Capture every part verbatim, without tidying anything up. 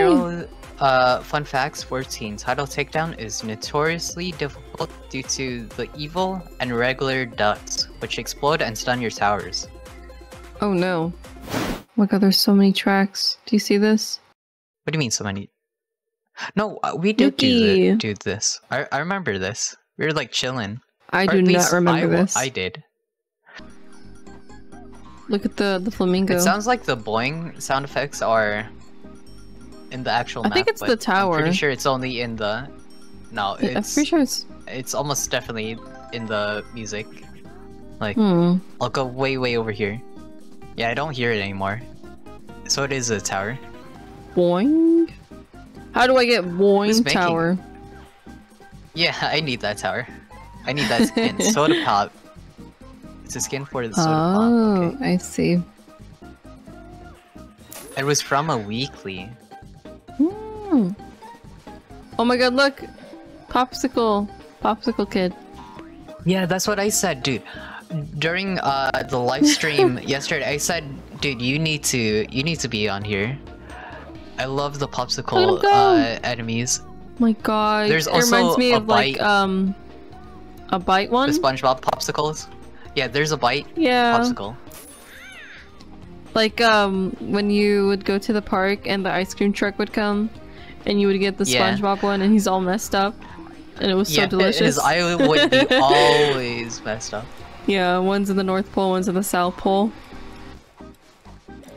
Hero uh, Fun Facts fourteen title takedown is notoriously difficult due to the evil and regular ducks, which explode and stun your towers. Oh no. Oh my god, there's so many tracks. Do you see this? What do you mean so many? No, we did do, the, do this. I, I remember this. We were like chilling. I or do not remember I, this. I did. Look at the, the flamingo. It sounds like the boing sound effects are in the actual I map. I think it's the tower. I'm pretty sure it's only in the... No, it's... I'm pretty sure it's... It's almost definitely in the music. Like, hmm. I'll go way, way over here. Yeah, I don't hear it anymore. So it is a tower. Boing? How do I get boing tower? Yeah, I need that tower. I need that skin. Soda pop. It's a skin for the soda oh, pop. Oh, okay. I see. It was from a weekly. Mm. Oh my god, look! Popsicle. Popsicle kid. Yeah, that's what I said, dude. During uh, the live stream yesterday, I said, dude, you need to you need to be on here. I love the popsicle uh, enemies. My god, there's it also reminds me a of bite. Like um a bite one. The SpongeBob popsicles. Yeah, there's a bite. Yeah. Popsicle. Like um when you would go to the park and the ice cream truck would come, and you would get the yeah. SpongeBob one, and he's all messed up, and it was yeah, so delicious. His eye would be always messed up. Yeah, one's in the North Pole, one's in the South Pole.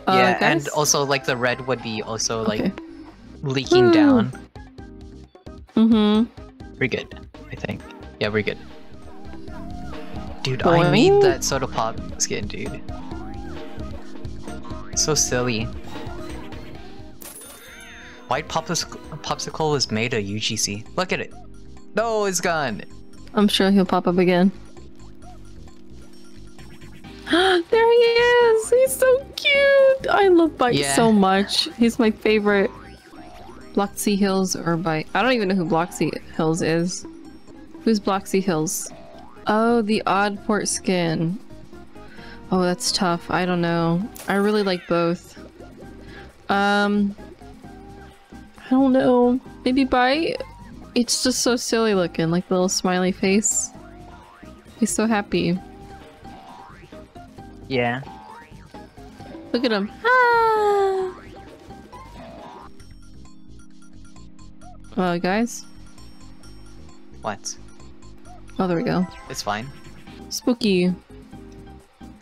Yeah, uh, and also like the red would be also like okay. leaking mm. down. Mm-hmm. We're good, I think. Yeah, we're good. Dude, boing. I need that soda pop skin, dude. So silly. White popsicle, popsicle was made of U G C. Look at it. No, it's gone. I'm sure he'll pop up again. There he is! He's so cute! I love Bite yeah. so much. He's my favorite. Bloxy Hills or Bite. I don't even know who Bloxy Hills is. Who's Bloxy Hills? Oh, the Oddport skin. Oh, that's tough. I don't know. I really like both. Um... I don't know. Maybe Bite? It's just so silly looking, like the little smiley face. He's so happy. Yeah. Look at him. Ah! Uh, guys? What? Oh, there we go. It's fine. Spooky.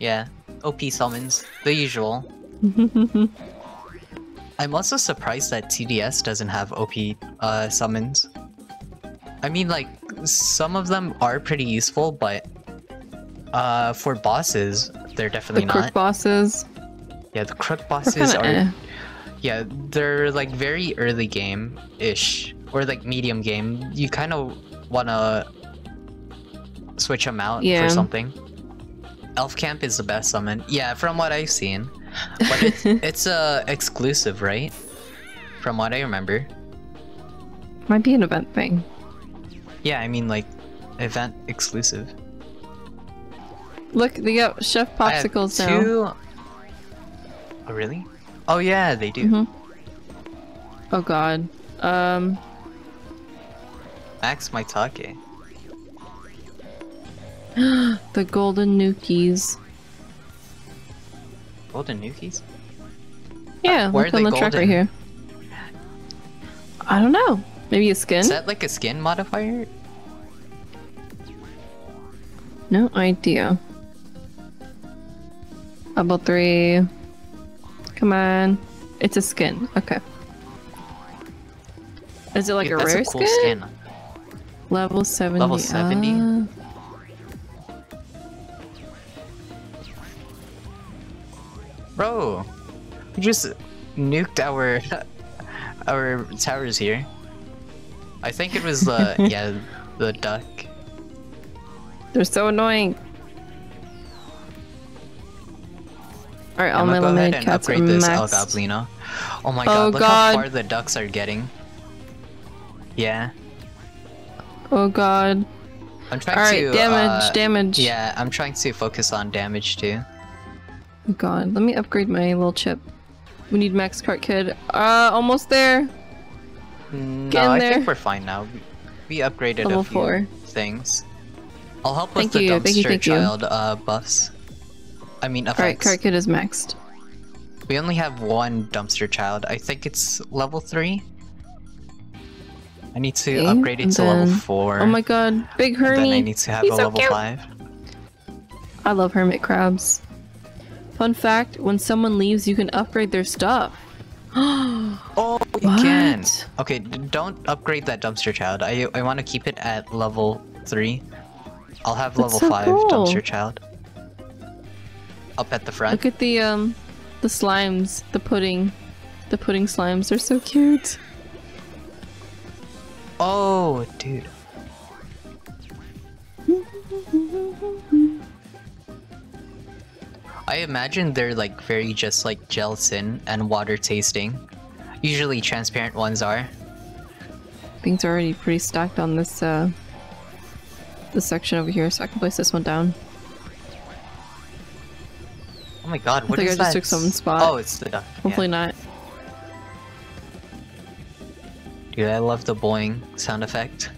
Yeah. O P summons. The usual. I'm also surprised that T D S doesn't have O P uh, summons. I mean, like, some of them are pretty useful, but... Uh, for bosses, they're definitely not. The crook bosses? Yeah, the crook bosses are... Eh. Yeah, they're like very early game-ish. Or like medium game. You kind of want to switch them out yeah. for something. Elf camp is the best summon. Yeah, from what I've seen. But it's, it's uh, exclusive, right? From what I remember. Might be an event thing. Yeah, I mean like event exclusive. Look, they got Chef Popsicles I have two... now. Oh, really? Oh, yeah, they do. Mm-hmm. Oh, God. Um... Max Maitake. The Golden Nukies. Golden Nukies? Yeah, uh, where look are on they the golden? Track right here. I don't know. Maybe a skin? Is that like a skin modifier? No idea. Level three. Come on. It's a skin. Okay. Is it like yeah, a rare a cool skin? skin? Level seventy. Level seventy. Uh... Bro, we just nuked our our towers here. I think it was the yeah the duck. They're so annoying. All right, I'm gonna go ahead and upgrade this El Goblino. Oh my god, oh look god. how far the ducks are getting. Yeah. Oh god. I'm trying All right, to damage, uh, damage. Yeah, I'm trying to focus on damage too. Oh god, let me upgrade my little chip. We need Max Cart Kid. Uh, almost there. No, Get in I there. think we're fine now. We upgraded Level a few four. things. I'll help with thank the you, dumpster thank you, thank child you. Uh, buffs. I mean, effects. Alright, Cart Kid is maxed. We only have one dumpster child. I think it's level three. I need to okay, upgrade it to then... level four. Oh my god, big Hermit! And then I need to have He's a so level cute. five. I love hermit crabs. Fun fact, when someone leaves, you can upgrade their stuff. Oh, you what? can! Okay, don't upgrade that dumpster child. I, I want to keep it at level three. I'll have That's level so five cool. dumpster child. Up at the front. Look at the, um, the slimes, the pudding. The pudding slimes, they're so cute. Oh, dude. I imagine they're like very just like gelatin and water tasting. Usually transparent ones are. Things are already pretty stacked on this uh, this section over here, so I can place this one down. Oh my god, what I think is I just that? took someone's spot. Oh, it's the duck. Hopefully yeah. not. Dude, I love the boing sound effect.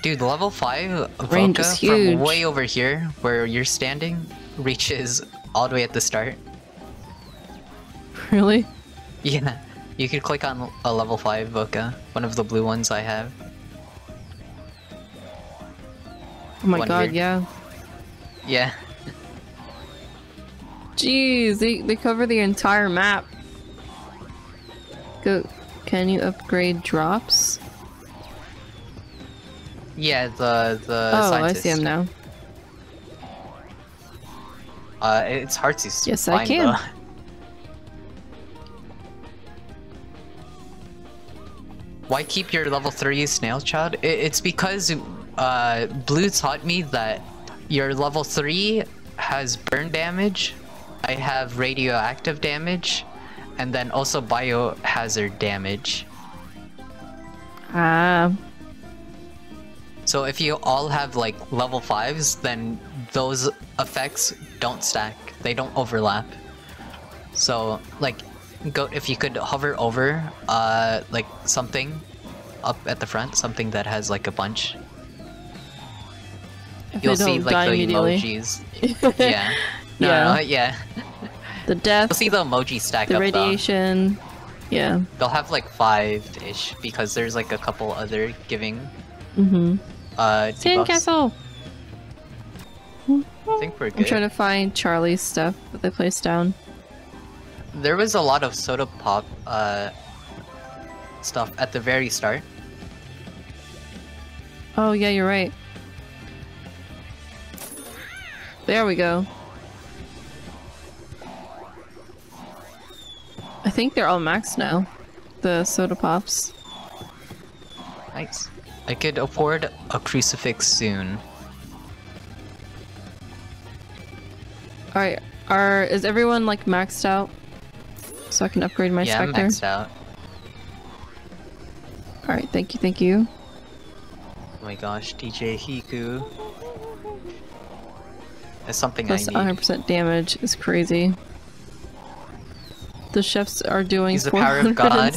Dude, level five Range Vodka from way over here, where you're standing, reaches all the way at the start. Really? Yeah. You could click on a level five Vodka, one of the blue ones I have. Oh my one god, here. yeah. Yeah. Jeez, they, they cover the entire map. Go. Can you upgrade drops? Yeah, the the. Oh, scientist. I see him now. Uh, it's hard to yes, find. Yes, I can. Though. Why keep your level three snail child? It, it's because uh, Blue taught me that your level three has burn damage. I have radioactive damage. And then also biohazard damage. Ah. Uh. So if you all have like level fives, then those effects don't stack. They don't overlap. So like, go if you could hover over uh, like something up at the front, something that has like a bunch. If You'll see like the emojis. yeah. No, yeah. No, yeah. The death. You'll see the emoji stack the up. The radiation. Though. Yeah. They'll have like five-ish because there's like a couple other giving. Mm-hmm. Uh, Sandcastle! I think we're good. I'm trying to find Charlie's stuff that they placed down. There was a lot of soda pop uh, stuff at the very start. Oh yeah, you're right. There we go. I think they're all maxed now. The soda pops. Nice. I could afford a crucifix soon. Alright, are is everyone like maxed out? So I can upgrade my yeah, Spectre? Yeah, maxed out. Alright, thank you, thank you. Oh my gosh, D J Hiku. That's something Plus I need. one hundred percent damage is crazy. The chefs are doing He's the power of God.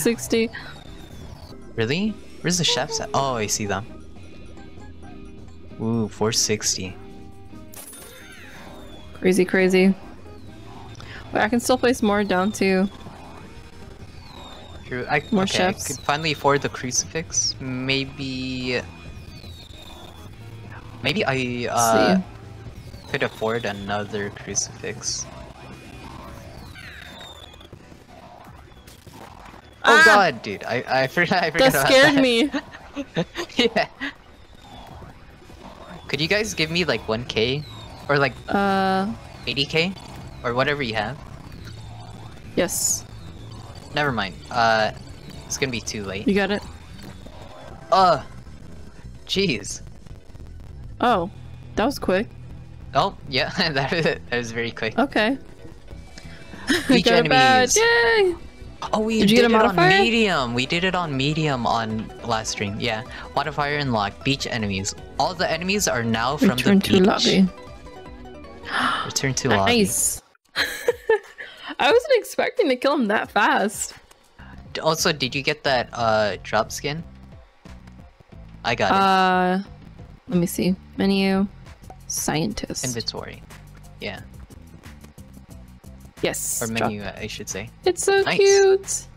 Really? Where's the chefs at? Oh, I see them. Ooh, four sixty. Crazy, crazy. But I can still place more down to... True. I, more okay, chefs. I could finally afford the crucifix. Maybe... Maybe I uh, could afford another crucifix. Oh ah! god, dude! I I forgot. I forgot that scared that. me. yeah. Could you guys give me like one K, or like uh eighty K, or whatever you have? Yes. Never mind. Uh, it's gonna be too late. You got it. Uh, jeez. Oh, that was quick. Oh yeah, that was, that was very quick. Okay. Each enemy. Yay! Oh, we did, did it on medium. We did it on medium on last stream. Yeah, modifier and lock beach enemies. All the enemies are now from Return the beach. Return to lobby. Return to lobby. Nice. I wasn't expecting to kill him that fast. Also, did you get that uh drop skin? I got uh, it. Uh, let me see. Menu, scientist, inventory. Yeah. Yes. Or menu, drop. I should say. It's so nice. Cute.